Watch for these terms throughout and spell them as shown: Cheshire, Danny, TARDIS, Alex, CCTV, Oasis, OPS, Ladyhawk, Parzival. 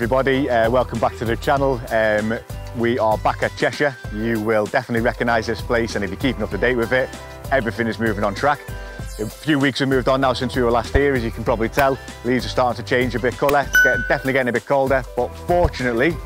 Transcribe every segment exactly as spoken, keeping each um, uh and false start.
everybody, uh, welcome back to the channel. Um, we are back at Cheshire. You will definitely recognise this place, and if you're keeping up to date with it, everything is moving on track. A few weeks have moved on now since we were last here, as you can probably tell. Leaves are starting to change a bit colour. It's getting, definitely getting a bit colder, but fortunately,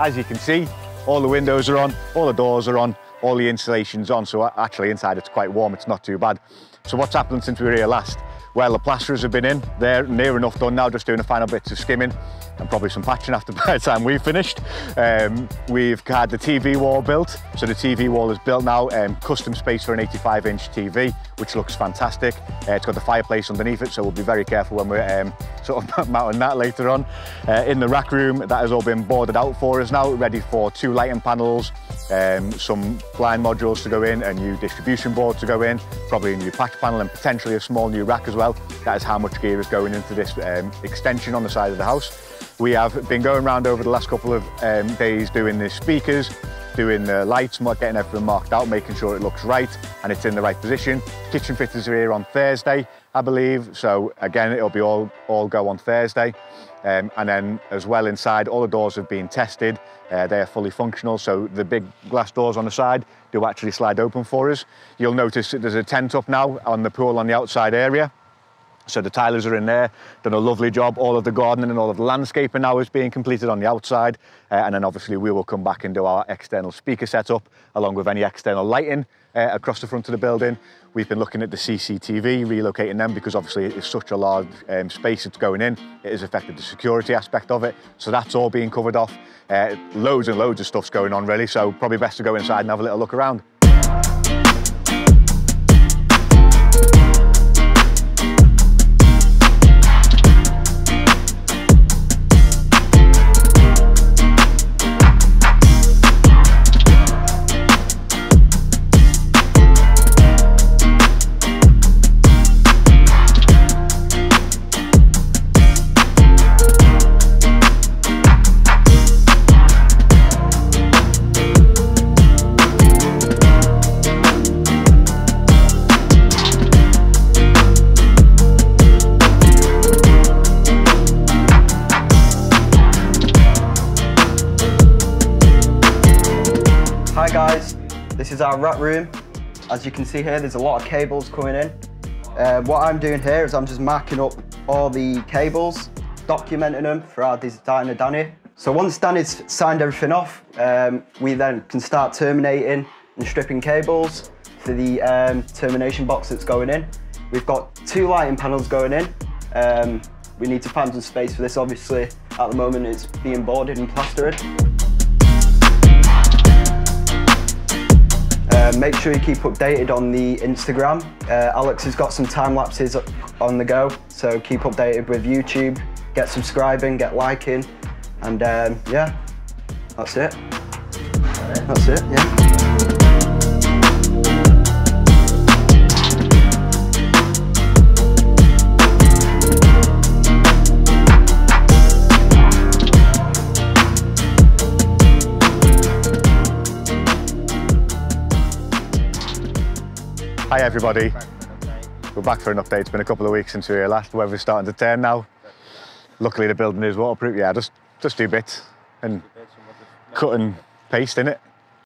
as you can see, all the windows are on, all the doors are on, all the insulation's on, so actually inside it's quite warm, it's not too bad. So what's happened since we were here last? Well, the plasterers have been in, they're near enough done now, just doing the final bits of skimming and probably some patching after by the time we've finished. Um, we've had the T V wall built, so the T V wall is built now, um, custom space for an eighty-five inch T V, which looks fantastic. Uh, it's got the fireplace underneath it, so we'll be very careful when we're um, sort of mounting that later on. Uh, in the rack room, that has all been boarded out for us now, ready for two lighting panels, um, some blind modules to go in, a new distribution board to go in, probably a new patch panel and potentially a small new rack as well. Well, that is how much gear is going into this um, extension on the side of the house. We have been going around over the last couple of um, days doing the speakers, doing the lights, getting everything marked out, making sure it looks right and it's in the right position. Kitchen fitters are here on Thursday, I believe. So again, it'll be all, all go on Thursday. Um, and then as well inside, all the doors have been tested. Uh, they are fully functional, so the big glass doors on the side do actually slide open for us. You'll notice that there's a tent up now on the pool on the outside area. So the tilers are in there, done a lovely job. All of the gardening and all of the landscaping now is being completed on the outside. Uh, and then obviously we will come back and do our external speaker setup along with any external lighting uh, across the front of the building. We've been looking at the C C T V, relocating them because obviously it's such a large um, space that's going in. It has affected the security aspect of it. So that's all being covered off. Uh, loads and loads of stuff's going on really. So probably best to go inside and have a little look around. Hi guys, this is our rack room. As you can see here, there's a lot of cables coming in. Uh, what I'm doing here is I'm just marking up all the cables, documenting them for our designer Danny. So once Danny's signed everything off, um, we then can start terminating and stripping cables for the um, termination box that's going in. We've got two lighting panels going in. Um, we need to find some space for this, obviously. At the moment, it's being boarded and plastered. Uh, make sure you keep updated on the Instagram. Uh, Alex has got some time lapses on the go, so keep updated with YouTube, get subscribing, get liking, and um, yeah, that's it. That's it, yeah. Hi everybody, we're back for an update. It's been a couple of weeks since we were here last. The weather's starting to turn now. Luckily the building is waterproof. Yeah, just, just do bits and cut and paste in it.